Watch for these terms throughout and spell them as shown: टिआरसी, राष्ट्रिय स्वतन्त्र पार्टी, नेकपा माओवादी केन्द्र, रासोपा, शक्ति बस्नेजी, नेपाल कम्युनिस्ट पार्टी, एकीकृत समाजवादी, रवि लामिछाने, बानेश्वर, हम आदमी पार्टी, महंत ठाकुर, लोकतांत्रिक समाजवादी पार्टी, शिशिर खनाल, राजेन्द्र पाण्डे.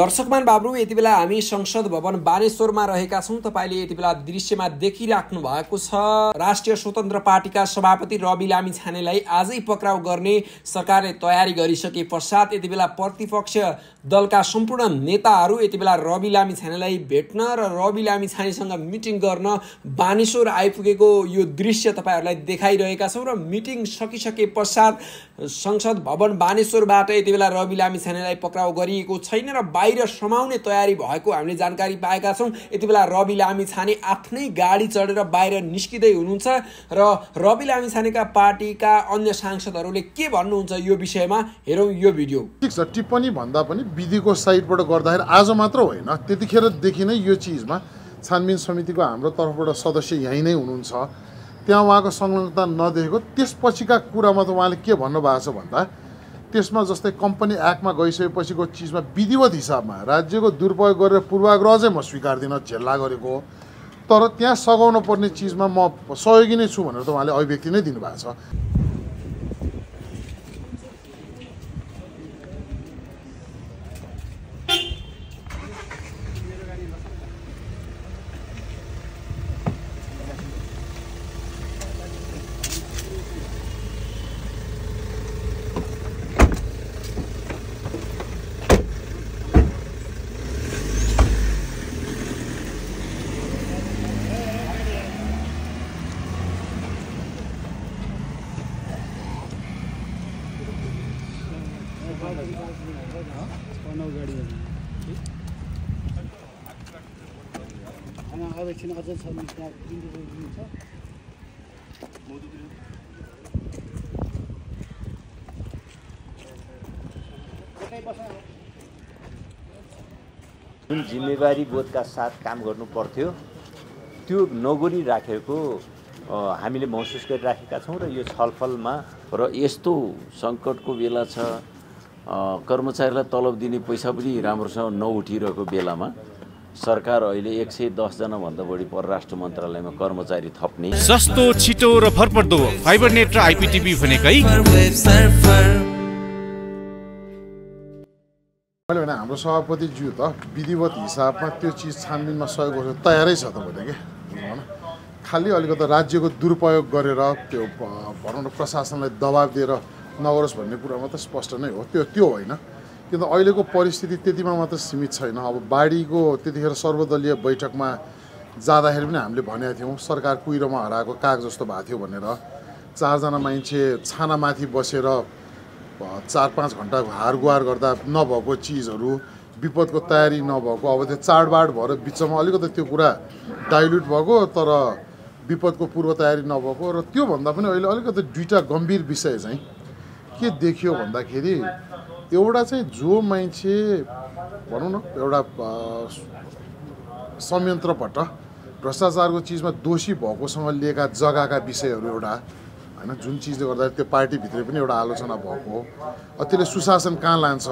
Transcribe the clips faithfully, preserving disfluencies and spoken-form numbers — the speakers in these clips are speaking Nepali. दर्शकमान बाबु, यति बेला हामी संसद भवन बानेश्वरमा रहेका छौं। तपाईले यति बेला दृश्यमा देखिराख्नु भएको छ, राष्ट्रिय स्वतन्त्र पार्टीका सभापति रवि लामिछानेलाई आजै पक्राउ गर्ने सरकारले तयारी गरिसके पश्चात यति बेला प्रतिपक्ष दलका सम्पूर्ण नेताहरू यति बेला रवि लामिछानेलाई भेट्न र रवि लामिछानेसँग मिटिङ गर्न बानेश्वर आइपुगेको यो दृश्य तपाईहरुलाई देखाइरहेका छौं र मिटिङ सकिसके पश्चात संसद भवन बानेश्वरबाट यति बेला रवि लामिछानेलाई पक्राउ गरिएको छैन र बाहिर समाउने तयारी भएको हामीले जानकारी पाएका छौं। यति बेला रवि लामिछाने आफ्नै गाडी चढेर बाहिर निस्किदै हुनुहुन्छ र रवि लामिछानेका पार्टीका अन्य सांसदहरूले के भन्नुहुन्छ यो विषयमा हेरौं यो भिडियो। ठीक छ, टिप्पणी भन्दा पनि विधिको साइडबाट गर्दाखेरि आज मात्र होइन, त्यतिखेरदेखि नै यो चीजमा छानबिन समितिको हाम्रो तर्फबाट सदस्य यही नै हुनुहुन्छ, त्यहाँ उहाँको संलग्नता नदेखेको। त्यसपछिका कुरामा त उहाँले के भन्नुभएको छ भन्दा त्यसमा जस्तै कम्पनी एक्टमा गइसकेपछिको चीजमा विधिवत हिसाबमा राज्यको दुरुपयोग गरेर पूर्वाग्रह चाहिँ म स्वीकार्दिनँ, झेल्ला गरेको, तर त्यहाँ सघाउन पर्ने चीजमा म सहयोगी नै छु भनेर त उहाँले अभिव्यक्ति नै दिनुभएको छ। जुन जिम्मेवारी बोधका साथ काम गर्नु पर्थ्यो त्यो नगरी राखेको हामीले महसुस गरिराखेका छौं र यो छलफलमा र यस्तो संकटको बेला छ, कर्मचारीलाई तलब दिने पैसा पनि राम्रोसँग नउठिरहेको बेलामा सरकार अहिले एक सय दस जना भन्दा बढी परराष्ट्र मन्त्रालयमा कर्मचारी थप्ने। सस्तो, छिटो र भरपर्दो फाइबर नेट र आइपिटिभी भनेकै मैले भने हाम्रो सभापति ज्यू त विधिवत हिसाबमा त्यो चीज छानबिनमा सहयोग गर्न तयारै छ त भने के हैन, खाली अलिकति राज्यको दुरुपयोग गरेर त्यो भनौँ न प्रशासनलाई दबाब दिएर नगरोस् भन्ने कुरामा त स्पष्ट नै हो, त्यो त्यो होइन। किन अहिलेको परिस्थिति त्यतिमा मात्र सीमित छैन, अब बाढीको त्यतिखेर सर्वदलीय बैठकमा जाँदाखेरि पनि हामीले भनेका थियौँ सरकार कुहिरोमा हराएको काग जस्तो भएको थियो भनेर। चारजना मान्छे छानामाथि बसेर चार पाँच घन्टा हारगुहार गर्दा नभएको चिजहरू, विपदको तयारी नभएको, अब त्यो चाडबाड भएर बिचमा अलिकति त्यो कुरा डाइल्युट भएको, तर विपदको पूर्व तयारी नभएको। र त्योभन्दा पनि अहिले अलिकति दुईवटा गम्भीर विषय चाहिँ के देखियो भन्दाखेरि एउटा चाहिँ जो मान्छे भनौँ न एउटा संयन्त्रपट्ट भ्रष्टाचारको चिजमा दोषी भएकोसँग लिएका जग्गाका विषयहरू एउटा हैन, जुन चिजले गर्दाखेरि त्यो पार्टीभित्र पनि एउटा आलोचना भएको, त्यसले सुशासन कहाँ लान्छ।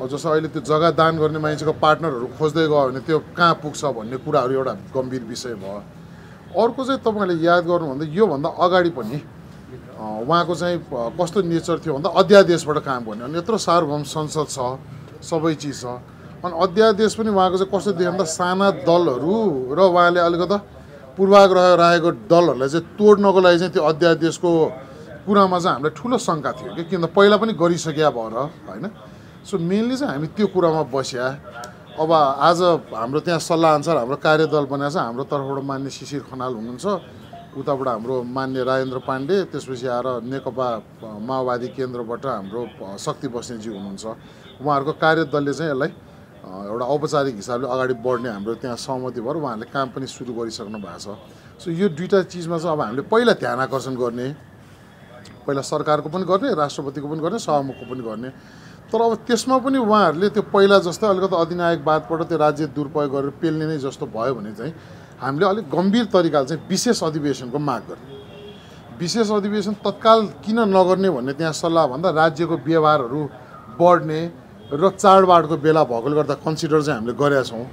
अब जस्तो अहिले त्यो जग्गा दान गर्ने मान्छेको पार्टनरहरू खोज्दै गयो भने त्यो कहाँ पुग्छ भन्ने कुराहरू एउटा गम्भीर विषय भयो। अर्को चाहिँ तपाईँले याद गर्नुभन्दा योभन्दा अगाडि पनि उहाँको चाहिँ कस्तो नेचर थियो भन्दा अध्यादेशबाट काम गर्ने, अनि यत्रो सार्वभौम संसद छ, सबै चिज छ, अनि अध्यादेश पनि उहाँको चाहिँ कस्तो थियो भन्दा साना दलहरू र उहाँले अलिकति पूर्वाग्रह राखेको दलहरूलाई चाहिँ तोड्नको लागि चाहिँ त्यो अध्यादेशको कुरामा चाहिँ हामीलाई ठुलो शङ्का थियो कि किन पहिला पनि गरिसक्या भएर होइन। सो मेनली चाहिँ हामी त्यो कुरामा बस्या। अब आज हाम्रो त्यहाँ सल्लाहअनुसार हाम्रो कार्यदल बनाएछ, हाम्रो तर्फबाट मान्ने शिशिर खनाल हुनुहुन्छ, उताबाट हाम्रो मान्य राजेन्द्र पाण्डे, त्यसपछि आएर नेकपा माओवादी केन्द्रबाट हाम्रो शक्ति बस्नेजी हुनुहुन्छ। उहाँहरूको कार्यदलले चाहिँ यसलाई एउटा औपचारिक हिसाबले अगाडि बढ्ने हाम्रो त्यहाँ सहमति भएर उहाँहरूले काम पनि सुरु गरिसक्नु भएको छ। सो यो दुईवटा चिजमा चाहिँ अब हामीले पहिला ध्यान आकर्षण गर्ने, पहिला सरकारको पनि गर्ने, राष्ट्रपतिको पनि गर्ने, सभामुखको पनि गर्ने। तर अब त्यसमा पनि उहाँहरूले त्यो पहिला जस्तो अलिकति अधिनायकवादबाट त्यो राज्य दुरुपयोग गरेर पेल्ने नै जस्तो भयो भने चाहिँ हामीले अलिक गम्भीर तरिकाले चाहिँ विशेष अधिवेशनको माग गर्ने। विशेष अधिवेशन तत्काल किन नगर्ने भन्ने त्यहाँ सल्लाह भन्दा राज्यको व्यवहारहरू बढ्ने र चाडबाडको बेला भएकोले गर्दा कन्सिडर चाहिँ हामीले गरेका छौँ।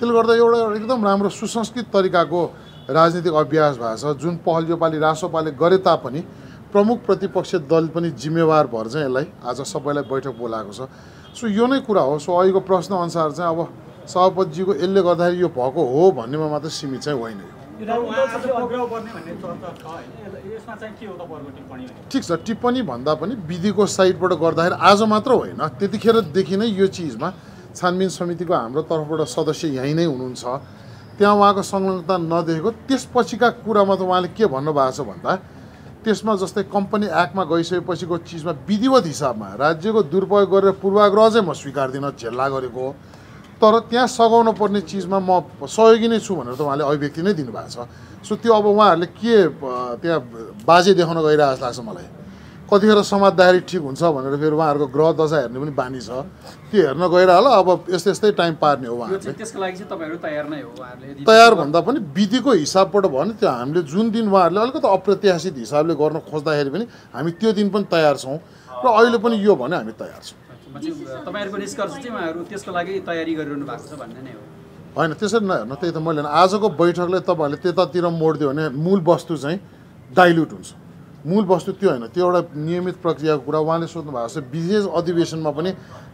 त्यसले गर्दा एउटा एकदम राम्रो सुसंस्कृत तरिकाको राजनीतिक अभ्यास भएको छ, जुन पहल योपालि रासोपाले गरे तापनि प्रमुख प्रतिपक्ष दल पनि जिम्मेवार भएर चाहिँ यसलाई आज सबैलाई बैठक बोलाएको छ। सो यो नै कुरा हो। सो अहिलेको प्रश्न अनुसार चाहिँ अब सभापतिजीको यसले गर्दाखेरि यो भएको हो भन्नेमा मात्र सीमित चाहिँ होइन। ठिक छ, टिप्पणी भन्दा पनि विधिको साइडबाट गर्दाखेरि आज मात्र होइन, त्यतिखेरदेखि नै यो चिजमा छानबिन समितिको हाम्रो तर्फबाट सदस्य यहीँ नै हुनुहुन्छ, त्यहाँ उहाँको संलग्नता नदेखेको। त्यसपछिका कुरामा त उहाँले के भन्नुभएको छ भन्दा त्यसमा जस्तै कम्पनी एक्टमा गइसकेपछिको चिजमा विधिवत हिसाबमा राज्यको दुरुपयोग गरेर पूर्वाग्रह चाहिँ म स्वीकार्दिनँ, झेल्ला गरेको हो, तर त्यहाँ सघाउन पर्ने चिजमा म सहयोगी नै छु भनेर त उहाँले अभिव्यक्ति नै दिनुभएको छ। सो त्यो अब उहाँहरूले के त्यहाँ बाजे देखाउन गइरहेको जस्तो लाग्छ मलाई। कतिखेर समाजदारी ठिक हुन्छ भनेर फेरि उहाँहरूको ग्रह दशा हेर्ने पनि बानी छ, त्यो हेर्न गएर होला अब यस्तै यस्तै टाइम पार्ने हो। उहाँहरूले त्यसको लागि चाहिँ तपाईहरु तयार नै हो। उहाँहरूले तयार भन्दा पनि विधिको हिसाबबाट भन्यो त्यो हामीले जुन दिन उहाँहरूले अलिकति अप्रत्याशित हिसाबले गर्न खोज्दाखेरि पनि हामी त्यो दिन पनि तयार छौँ र अहिले पनि यो भन्यो हामी तयार छौँ। तपाईहरुको निष्कर्ष चाहिँ उहाँहरु त्यसको लागि तयारी गरिरहनु भएको छ भन्ने नै हो। हैन, त्यसरी नहेर्नु, त्यही त मैले आजको बैठकले तपाईहरुले त्यतातिर मोड दियो भने मूल वस्तु चाहिँ डाइल्युट हुन्छ। मूल वस्तु त्यो होइन, त्यो एउटा नियमित प्रक्रियाको कुरा। उहाँले सोध्नु भएको छ विशेष अधिवेशनमा पनि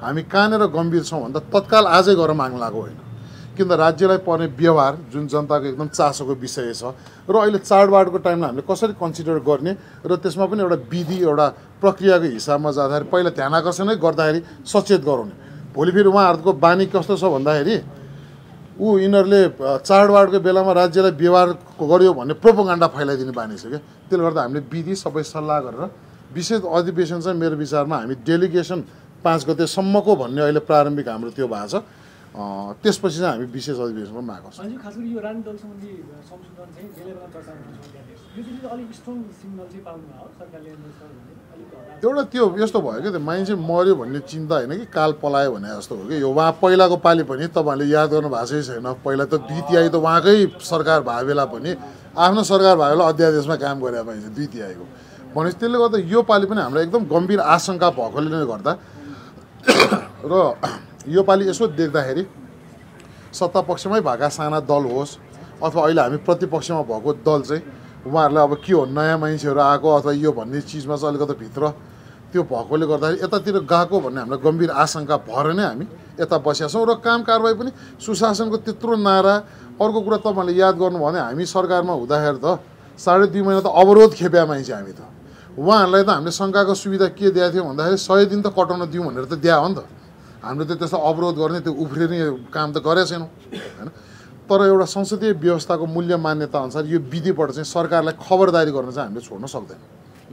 हामी कहाँनिर गम्भीर छौँ भन्दा तत्काल आजै गरेर माग्न लागेको होइन, किन राज्यलाई पर्ने व्यवहार जुन जनताको एकदम चासोको विषय छ र अहिले चाडबाडको टाइममा हामीले कसरी कन्सिडर गर्ने र त्यसमा पनि एउटा विधि एउटा प्रक्रियाको हिसाबमा जाँदाखेरि पहिला ध्यान आकर्षणै गर्दाखेरि सचेत गराउने। भोलि फेरि उहाँहरूको बानी कस्तो छ भन्दाखेरि ऊ यिनीहरूले चाडबाडको बेलामा राज्यलाई व्यवहार गर्यो भन्ने प्रोपोगण्डा फैलाइदिने बानी छ क्या। त्यसले गर्दा हामीले विधि सबै सल्लाह गरेर विशेष अधिवेशन चाहिँ मेरो विचारमा हामी डेलिगेसन पाँच गतेसम्मको भन्ने अहिले प्रारम्भिक हाम्रो त्यो भएको छ, त्यसपछि चाहिँ हामी विशेष अधिवेशनमा मागौँ। खास गरी यो राजनीतिक दल सम्बन्धी संशोधन चाहिँ बेलैमा चर्चा हुन्छ। एउटा त्यो यस्तो भयो क्या, मान्छे मर्यो भन्ने चिन्ता होइन कि काल पलायो भने जस्तो हो कि यो। उहाँ पहिलाको पालि पनि तपाईँहरूले याद गर्नु भएको छैन, पहिला त दुई तिहाई त उहाँकै सरकार भए बेला पनि आफ्नो सरकार भए बेला अध्यादेशमा काम गरे मान्छे दुई तिहाईको भनेपछि त्यसले गर्दा यो पालि पनि हामीलाई एकदम गम्भीर आशंका भएकोले नै गर्दा र यो पालि यसो देख्दाखेरि सत्ता पक्षमै भएका साना दल होस् अथवा अहिले हामी प्रतिपक्षमा भएको दल चाहिँ उहाँहरूलाई अब के हो नयाँ मान्छेहरू आएको अथवा यो भन्ने चिजमा चाहिँ अलिकति भित्र त्यो भएकोले गर्दाखेरि यतातिर गएको भन्ने हामीलाई गम्भीर आशंका भएर नै हामी यता बसेका छौँ। र काम कारवाही पनि सुशासनको त्यत्रो नारा। अर्को कुरा तपाईँले याद गर्नुभयो भने हामी सरकारमा हुँदाखेरि त साढे दुई महिना त अवरोध खेप्या मान्छे हामी त। उहाँहरूलाई त हामीले शङ्काको सुविधा के दिएको थियौँ भन्दाखेरि सय दिन त कटाउन दिउँ भनेर त दिया हो नि त। हामीले त त्यस्तो अवरोध गर्ने त्यो उफ्रिने काम त गरेका छैनौँ होइन। तर एउटा संसदीय व्यवस्थाको मूल्य मान्यता अनुसार यो विधिबाट चाहिँ सरकारलाई खबरदारी गर्न चाहिँ हामीले छोड्न सक्दैन।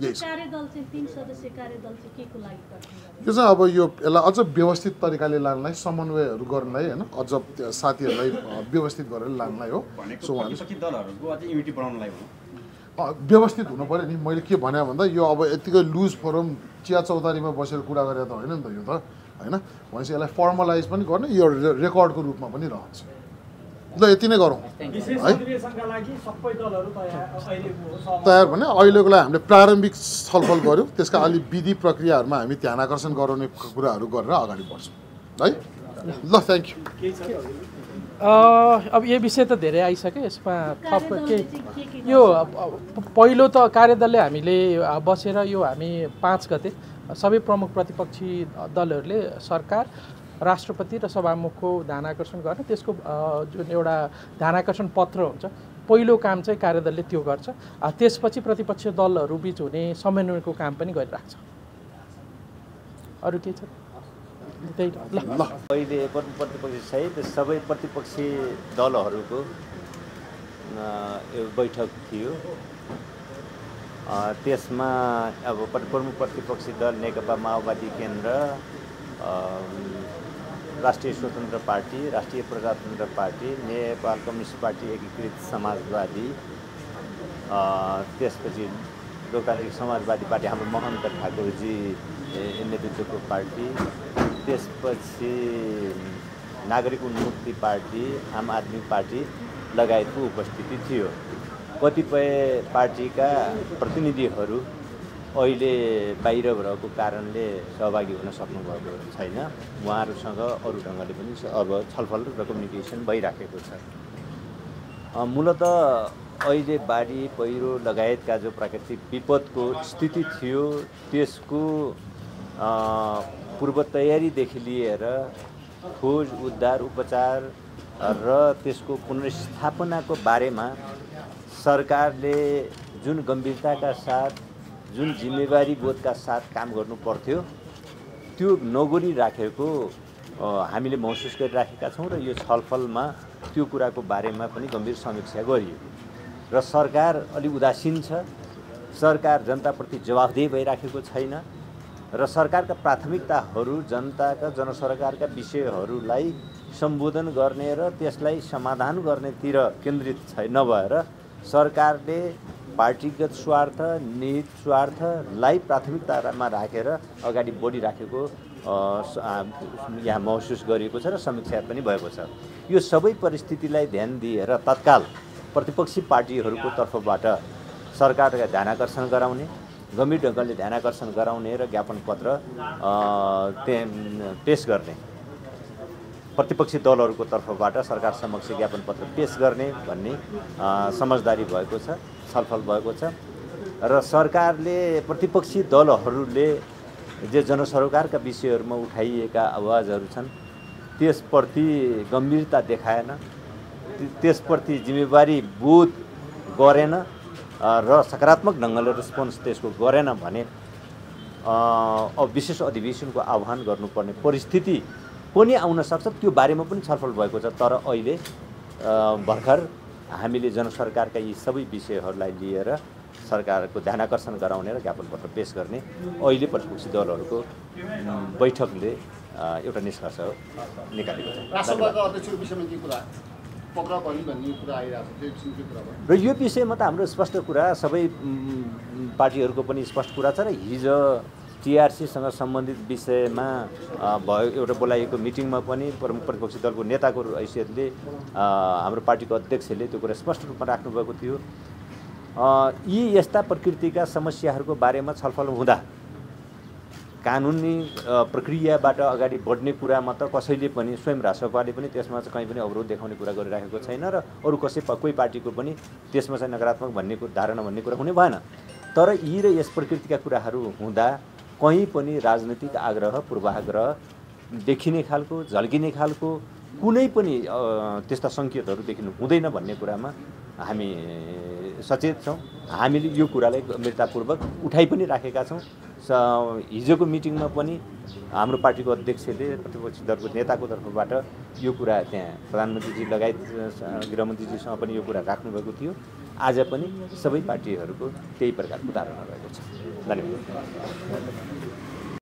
यही त्यो चाहिँ अब यो यसलाई अझ व्यवस्थित तरिकाले लानलाई समन्वयहरू गर्नलाई होइन अझ साथीहरूलाई व्यवस्थित गरेर लानलाई हो। सो व्यवस्थित हुनु पऱ्यो नि। मैले के भने भन्दा यो अब यतिकै लुज फोरम चिया चौतारीमा बसेर कुरा गरेर त होइन नि त यो त हैन। भनेपछि यसलाई फर्मलाइज पनि गर्ने, यो रेकर्डको रूपमा पनि रहन्छ। ल यति नै गरौँ है। तयार भने अहिलेको लागि हामीले प्रारम्भिक छलफल गऱ्यौँ, त्यसका अलि विधि प्रक्रियाहरूमा हामी ध्यान आकर्षण गराउने कुराहरू गरेर अगाडि बढ्छौँ है। ल थ्याङ्क यू। अब यो विषय त धेरै आइसक्यो, यसमा थप के यो पहिलो त कार्यदलले हामीले बसेर यो हामी पाँच गते सबै प्रमुख प्रतिपक्षी दलहरूले सरकार राष्ट्रपति र सभामुखको ध्यानाकर्षण गर्न त्यसको जुन एउटा ध्यानाकर्षण पत्र हुन्छ पहिलो काम चाहिँ कार्यदलले त्यो गर्छ, त्यसपछि प्रतिपक्षी दलहरूबीच हुने समन्वयको काम पनि गरिराख्छ। अरू के छ त्यही अहिले प्रतिपक्षी सहित सबै प्रतिपक्षी दलहरूको बैठक थियो। त्यसमा अब प्रमुख प्रतिपक्षी दल नेकपा माओवादी केन्द्र, राष्ट्रिय स्वतन्त्र पार्टी, राष्ट्रिय प्रजातन्त्र पार्टी, नेपाल कम्युनिस्ट पार्टी, एकीकृत समाजवादी, त्यसपछि लोकतांत्रिक समाजवादी पार्टी हाम्रो महंत ठाकुरजी नेतृत्वको पार्टी, त्यसपछि नागरिक उन्मुक्ति पार्टी, हम आदमी पार्टी लगायतको उपस्थिति थियो। कतिपय पार्टीका प्रतिनिधिहरू अहिले बाहिर भएको कारणले सहभागी हुन सक्नुभएको छैन, उहाँहरूसँग अरू ढङ्गले पनि अब छलफल र कम्युनिकेसन भइराखेको छ। मूलत अहिले बाढी पहिरो लगायतका जो प्राकृतिक विपदको स्थिति थियो त्यसको पूर्व तयारीदेखि लिएर खोज उद्धार उपचार र त्यसको पुनर्स्थापनाको बारेमा सरकारले जुन गम्भीरताका साथ जुन जिम्मेवारी बोधका साथ काम गर्नुपर्थ्यो त्यो नगरी राखेको हामीले महसुस गरिराखेका छौं र यो छलफलमा त्यो कुराको बारेमा पनि गम्भीर समीक्षा गरियो र सरकार अलि उदासीन छ। सरकार जनताप्रति जवाफदेही भइराखेको छैन र सरकारका प्राथमिकताहरू जनताका जनसरकारका विषयहरूलाई सम्बोधन गर्ने र त्यसलाई समाधान गर्नेतिर केन्द्रित छैन नभएर सरकारले पार्टीगत स्वार्थ निहित स्वार्थलाई प्राथमिकतामा राखेर अगाडि बढिराखेको यहाँ महसुस गरिएको छ र समीक्षा पनि भएको छ। यो सबै परिस्थितिलाई ध्यान दिएर तत्काल प्रतिपक्षी पार्टीहरूको तर्फबाट सरकारका ध्यानाकर्षण गराउने गम्भीर ढङ्गले ध्यानाकर्षण गराउने र ज्ञापन पत्र पेश गर्ने, प्रतिपक्षी दलहरूको तर्फबाट सरकार समक्ष ज्ञापन पत्र पेश गर्ने भन्ने समझदारी भएको छ, छलफल भएको छ र सरकारले प्रतिपक्षी दलहरूले जे जनसरकारका विषयहरूमा उठाइएका आवाजहरू छन् त्यसप्रति गम्भीरता देखाएन, त्यसप्रति जिम्मेवारी बोध गरेन र सकारात्मक ढङ्गले रेस्पोन्स त्यसको गरेन भने अब विशेष अधिवेशनको आह्वान गर्नुपर्ने परिस्थिति पनि आउन सक्छ। त्यो बारेमा पनि छलफल भएको छ। तर अहिले भर्खर हामीले जनसरकारका यी सबै विषयहरूलाई लिएर सरकारको ध्यानाकर्षण गराउने र ज्ञापन पत्र पेश गर्ने अहिले प्रतिपक्षी दलहरूको बैठकले एउटा निष्कर्ष निकालेको छ र यो विषयमा त हाम्रो स्पष्ट कुरा सबै पार्टीहरूको पनि स्पष्ट कुरा छ र हिजो टिआरसीसँग सम्बन्धित विषयमा भयो एउटा बोलाइएको मिटिङमा पनि प्रतिपक्षी दलको नेताको हैसियतले हाम्रो पार्टीको अध्यक्षले त्यो कुरा स्पष्ट रूपमा राख्नुभएको थियो। यी यस्ता प्रकृतिका समस्याहरूको बारेमा छलफल हुँदा कानुनी प्रक्रियाबाट अगाडि बढ्ने कुरामा त कसैले पनि स्वयं राष्ट्रपाले पनि त्यसमा चाहिँ कहीँ पनि अवरोध देखाउने कुरा गरिराखेको छैन र अरू कसै कोही पार्टीको पनि त्यसमा चाहिँ नकारात्मक भन्ने कुरा धारणा भन्ने कुरा हुने भएन। तर यी र यस प्रकृतिका कुराहरू हुँदा कहीँ पनि राजनीतिक आग्रह पूर्वाग्रह देखिने खालको झल्किने खालको कुनै पनि त्यस्ता सङ्केतहरू देखिनु हुँदैन भन्ने कुरामा हामी सचेत छौँ। हामीले यो कुरालाई गम्भीरतापूर्वक उठाइ पनि राखेका छौँ। हिजोको मिटिङमा पनि हाम्रो पार्टीको अध्यक्षले प्रतिपक्षी दलको नेताको तर्फबाट यो कुरा त्यहाँ प्रधानमन्त्रीजी लगायत गृहमन्त्रीजीसँग पनि यो कुरा राख्नुभएको थियो। आज पनि सबै पार्टीहरूको त्यही प्रकारको धारणा रहेको छ। धन्यवाद।